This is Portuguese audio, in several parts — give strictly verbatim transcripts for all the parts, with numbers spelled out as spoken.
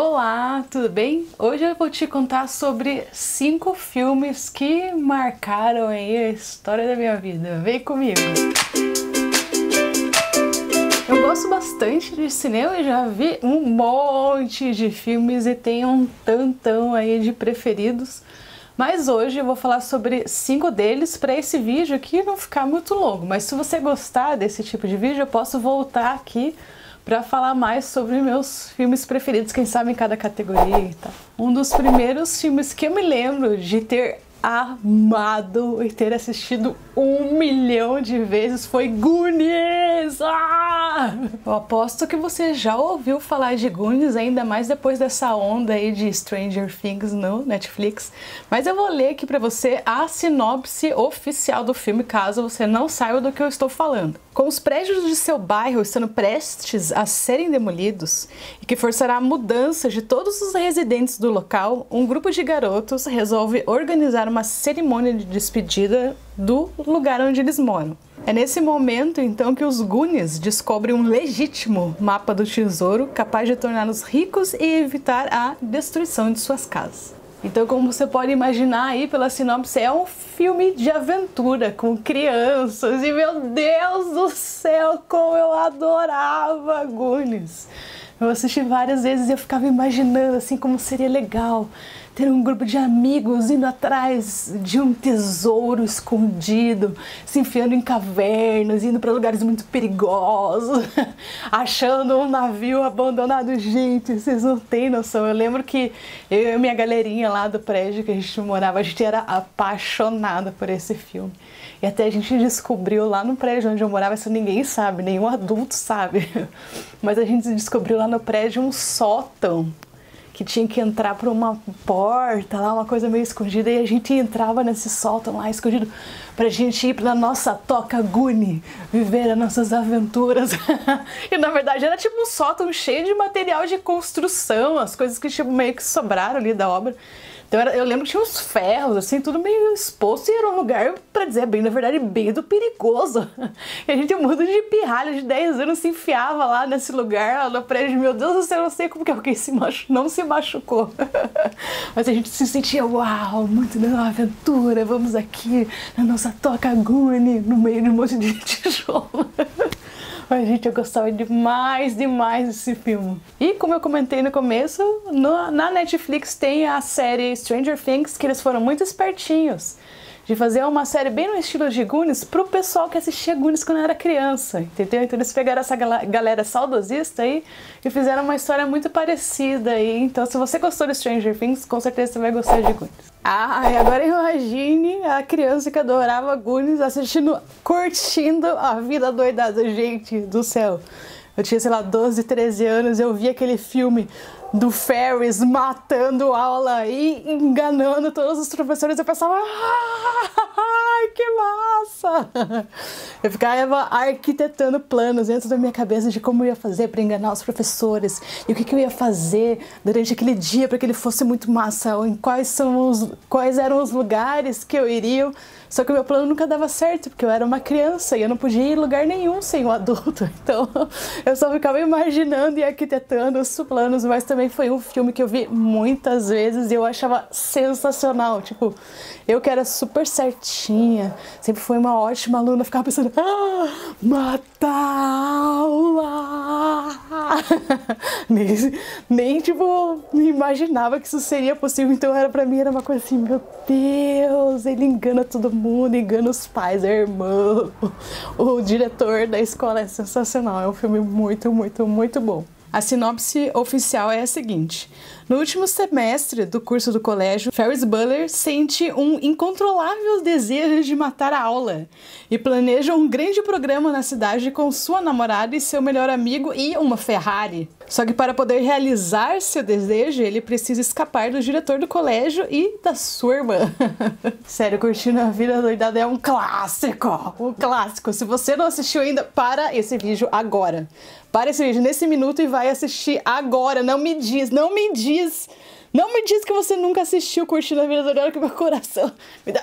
Olá, tudo bem? Hoje eu vou te contar sobre cinco filmes que marcaram aí a história da minha vida. Vem comigo! Eu gosto bastante de cinema e já vi um monte de filmes e tenho um tantão aí de preferidos. Mas hoje eu vou falar sobre cinco deles para esse vídeo aqui não ficar muito longo. Mas se você gostar desse tipo de vídeo, eu posso voltar aqui para falar mais sobre meus filmes preferidos, quem sabe em cada categoria e tal. Um dos primeiros filmes que eu me lembro de ter amado e ter assistido um milhão de vezes foi Goonies! Ah! Eu aposto que você já ouviu falar de Goonies, ainda mais depois dessa onda aí de Stranger Things no Netflix, mas eu vou ler aqui pra você a sinopse oficial do filme, caso você não saiba do que eu estou falando. Com os prédios de seu bairro estando prestes a serem demolidos e que forçará a mudança de todos os residentes do local, um grupo de garotos resolve organizar uma cerimônia de despedida do lugar onde eles moram. É nesse momento, então, que os Goonies descobrem um legítimo mapa do tesouro capaz de torná-los ricos e evitar a destruição de suas casas. Então, como você pode imaginar aí pela sinopse, é um filme de aventura com crianças e, meu Deus do céu, como eu adorava Goonies! Eu assisti várias vezes e eu ficava imaginando assim como seria legal ter um grupo de amigos indo atrás de um tesouro escondido, se enfiando em cavernas, indo para lugares muito perigosos, achando um navio abandonado. Gente, vocês não têm noção. Eu lembro que eu e minha galerinha lá do prédio que a gente morava, a gente era apaixonada por esse filme. E até a gente descobriu lá no prédio onde eu morava, isso ninguém sabe, nenhum adulto sabe, mas a gente descobriu lá no prédio um sótão que tinha que entrar por uma porta lá, uma coisa meio escondida, e a gente entrava nesse sótão lá escondido pra gente ir pra nossa toca Goonie, viver as nossas aventuras. E na verdade era tipo um sótão cheio de material de construção, as coisas que tipo meio que sobraram ali da obra. Então era, eu lembro que tinha uns ferros, assim, tudo meio exposto, e era um lugar, pra dizer bem, na verdade, bem do perigoso. E a gente, um mundo de pirralho de dez anos, se enfiava lá nesse lugar, lá no prédio. Meu Deus do céu, eu não sei como que alguém se machu... não se machucou. Mas a gente se sentia, uau, muito da aventura, vamos aqui na nossa toca Goonie, no meio de um monte de tijolo. Mas, gente, eu gostava demais, demais desse filme. E como eu comentei no começo, no, na Netflix tem a série Stranger Things, que eles foram muito espertinhos de fazer uma série bem no estilo de Goonies pro pessoal que assistia Goonies quando era criança, entendeu? Então eles pegaram essa galera saudosista aí e fizeram uma história muito parecida aí. Então se você gostou de Stranger Things, com certeza você vai gostar de Goonies. Ah, e agora imagine a criança que adorava Goonies assistindo, curtindo a vida doidada. Gente do céu, eu tinha, sei lá, doze, treze anos, eu vi aquele filme do Ferris matando aula e enganando todos os professores. Eu pensava, ah, que massa! Eu ficava arquitetando planos dentro da minha cabeça de como eu ia fazer para enganar os professores e o que, que eu ia fazer durante aquele dia para que ele fosse muito massa, ou em quais, são os, quais eram os lugares que eu iria. Só que o meu plano nunca dava certo, porque eu era uma criança e eu não podia ir em lugar nenhum sem um adulto. Então eu só ficava imaginando e arquitetando os planos. Mas também foi um filme que eu vi muitas vezes e eu achava sensacional. Tipo, eu que era super certinha, sempre fui uma ótima aluna, ficava pensando, ah, matar aula! nem, nem, tipo, me imaginava que isso seria possível. Então era, pra mim era uma coisa assim, meu Deus, ele engana todo mundo, engana os pais, a irmã, o diretor da escola. É sensacional, é um filme muito, muito, muito bom. A sinopse oficial é a seguinte: no último semestre do curso do colégio, Ferris Bueller sente um incontrolável desejo de matar a aula e planeja um grande programa na cidade com sua namorada e seu melhor amigo e uma Ferrari. Só que para poder realizar seu desejo, ele precisa escapar do diretor do colégio e da sua irmã. Sério, Curtindo a Vida Doidada é um clássico, um clássico. Se você não assistiu ainda, para esse vídeo agora. Para esse vídeo nesse minuto e vai assistir agora. Não me diz, não me diz, não me diz que você nunca assistiu Curtindo a Vida Doidada, que meu coração me dá...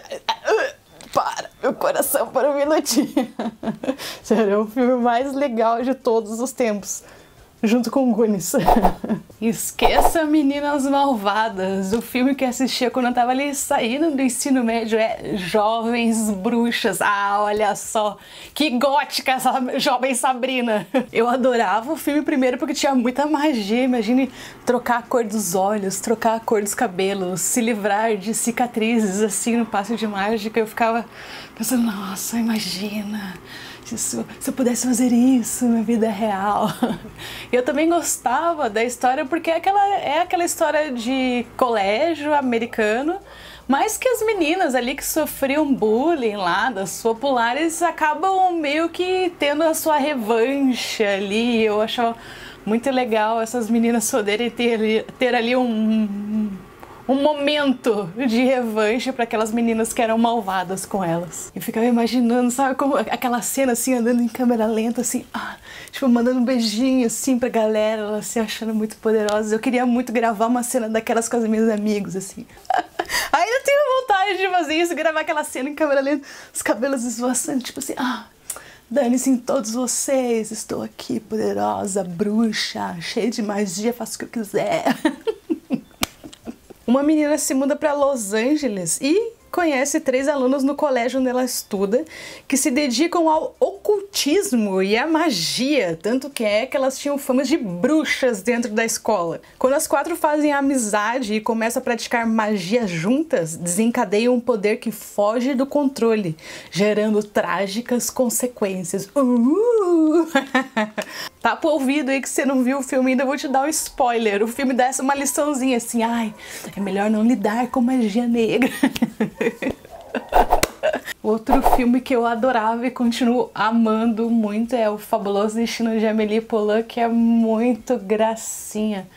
Para, meu coração, para um minutinho. Sério, é o filme mais legal de todos os tempos. junto com Goonies. Esqueça Meninas Malvadas. O filme que assistia quando eu tava ali saindo do ensino médio é Jovens Bruxas. Ah, olha só, que gótica essa jovem Sabrina. Eu adorava o filme primeiro porque tinha muita magia. Imagine trocar a cor dos olhos, trocar a cor dos cabelos, se livrar de cicatrizes assim no passe de mágica. Eu ficava pensando, nossa, imagina isso, se eu pudesse fazer isso na vida real. Eu também gostava da história porque é aquela, é aquela história de colégio americano, mas que as meninas ali que sofriam bullying lá das populares acabam meio que tendo a sua revanche ali. Eu achava muito legal essas meninas poderem ter, ter ali um... um momento de revanche para aquelas meninas que eram malvadas com elas. Eu ficava imaginando, sabe, como aquela cena assim, andando em câmera lenta, assim, ah, tipo, mandando um beijinho, assim, pra galera, elas se achando muito poderosas. Eu queria muito gravar uma cena daquelas com as minhas amigas, assim. Ainda tenho vontade de fazer isso, gravar aquela cena em câmera lenta, os cabelos esvoaçando, tipo assim, ah, dane-se em todos vocês, estou aqui, poderosa, bruxa, cheia de magia, faço o que eu quiser. Uma menina se muda para Los Angeles e conhece três alunos no colégio onde ela estuda que se dedicam ao ocultismo e à magia, tanto que é que elas tinham fama de bruxas dentro da escola. Quando as quatro fazem amizade e começam a praticar magia juntas, desencadeiam um poder que foge do controle, gerando trágicas consequências. Uh! Tá pro ouvido aí que você não viu o filme ainda, eu vou te dar um spoiler. O filme dá essa uma liçãozinha assim, ai, é melhor não lidar com magia negra. Outro filme que eu adorava e continuo amando muito é o Fabuloso Destino de Amélie Poulain, que é muito gracinha.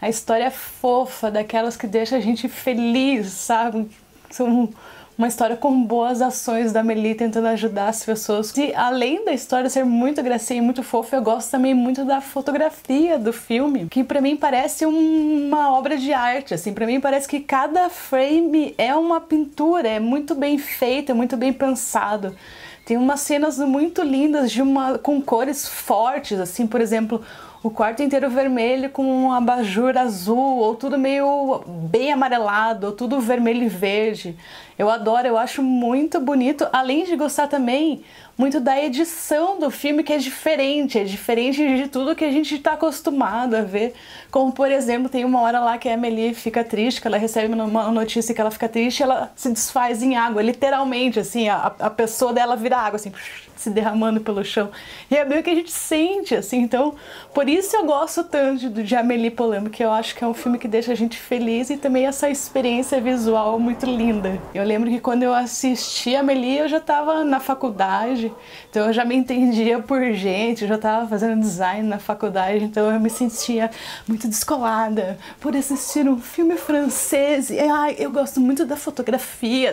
A história é fofa, daquelas que deixa a gente feliz, sabe? São uma história com boas ações da Amélie tentando ajudar as pessoas. E além da história ser muito gracinha e muito fofa, eu gosto também muito da fotografia do filme, que pra mim parece uma obra de arte, assim. Pra mim parece que cada frame é uma pintura, é muito bem feita, é muito bem pensado. Tem umas cenas muito lindas de uma, com cores fortes, assim, por exemplo, o quarto inteiro vermelho com um abajur azul, ou tudo meio bem amarelado, ou tudo vermelho e verde. Eu adoro, eu acho muito bonito, além de gostar também muito da edição do filme, que é diferente, é diferente de tudo que a gente está acostumado a ver. Como, por exemplo, tem uma hora lá que a Amélie fica triste, que ela recebe uma notícia que ela fica triste, ela se desfaz em água, literalmente, assim, a, a pessoa dela vira água, assim, se derramando pelo chão. E é meio que a gente sente, assim, então, por isso eu gosto tanto de Amélie Poulain, que eu acho que é um filme que deixa a gente feliz e também essa experiência visual muito linda. Eu lembro que quando eu assisti a Amélie, eu já estava na faculdade, então eu já me entendia por gente, eu já estava fazendo design na faculdade, então eu me sentia muito descolada por assistir um filme francês. E, ai, eu gosto muito da fotografia.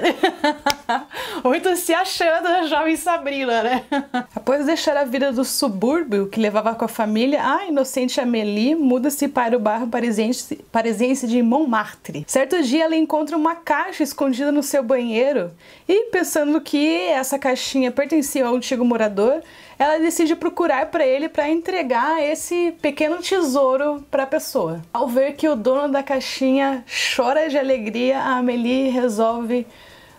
Muito se achando a jovem Sabrina, né? Após de deixar a vida do subúrbio que levava com a família, a inocente Amélie muda-se para o bairro parisiense, parisiense de Montmartre. Certo dia ela encontra uma caixa escondida no seu banheiro e, pensando que essa caixinha pertencia ao antigo morador, ela decide procurar para ele para entregar esse pequeno tesouro para a pessoa. Ao ver que o dono da caixinha chora de alegria, a Amélie resolve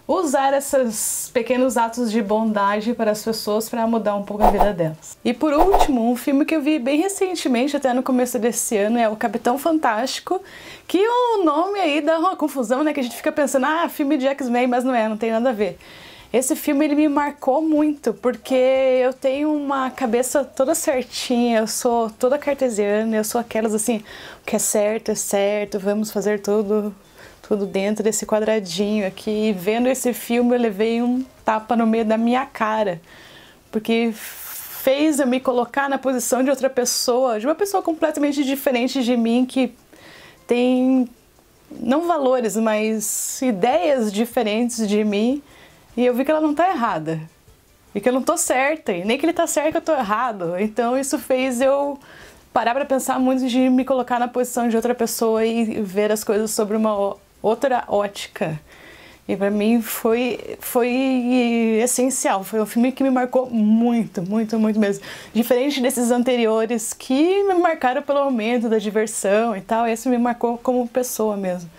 usar esses pequenos atos de bondade para as pessoas para mudar um pouco a vida delas. E por último, um filme que eu vi bem recentemente, até no começo desse ano, é o Capitão Fantástico, que o nome aí dá uma confusão, né? Que a gente fica pensando, ah, filme de X-Men, mas não é, não tem nada a ver. Esse filme ele me marcou muito, porque eu tenho uma cabeça toda certinha, eu sou toda cartesiana, eu sou aquelas assim, o que é certo é certo, vamos fazer tudo, tudo dentro desse quadradinho aqui. E vendo esse filme eu levei um tapa no meio da minha cara, porque fez eu me colocar na posição de outra pessoa, de uma pessoa completamente diferente de mim, que tem, não valores, mas ideias diferentes de mim. E eu vi que ela não tá errada, e que eu não tô certa, e nem que ele tá certo eu tô errado. Então isso fez eu parar pra pensar muito, de me colocar na posição de outra pessoa e ver as coisas sobre uma outra ótica. E para mim foi, foi essencial, foi um filme que me marcou muito, muito, muito mesmo. Diferente desses anteriores que me marcaram pelo aumento da diversão e tal, esse me marcou como pessoa mesmo.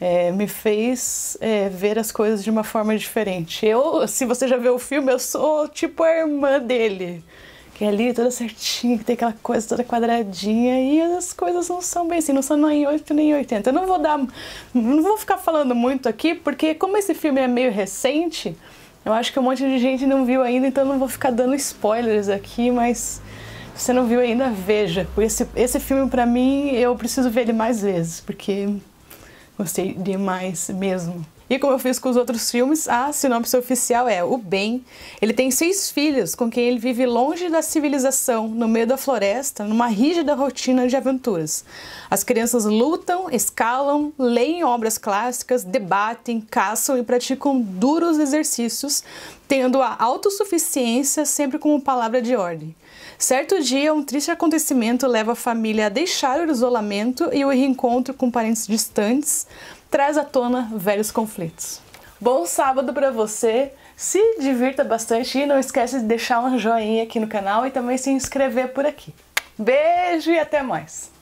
É, me fez é, ver as coisas de uma forma diferente. Eu, se você já viu o filme, eu sou tipo a irmã dele, que é ali toda certinha, que tem aquela coisa toda quadradinha, e as coisas não são bem assim, não são nem oito nem oitenta. Eu não vou dar, não vou ficar falando muito aqui, porque como esse filme é meio recente, eu acho que um monte de gente não viu ainda, então eu não vou ficar dando spoilers aqui, mas se você não viu ainda, veja. Esse, esse filme, pra mim, eu preciso ver ele mais vezes, porque... gostei demais mesmo. E como eu fiz com os outros filmes, a sinopse oficial é: o Ben, ele tem seis filhos com quem ele vive longe da civilização, no meio da floresta, numa rígida rotina de aventuras. As crianças lutam, escalam, leem obras clássicas, debatem, caçam e praticam duros exercícios, tendo a autossuficiência sempre como palavra de ordem. Certo dia, um triste acontecimento leva a família a deixar o isolamento e o reencontro com parentes distantes traz à tona velhos conflitos. Bom sábado para você, se divirta bastante e não esquece de deixar um joinha aqui no canal e também se inscrever por aqui. Beijo e até mais!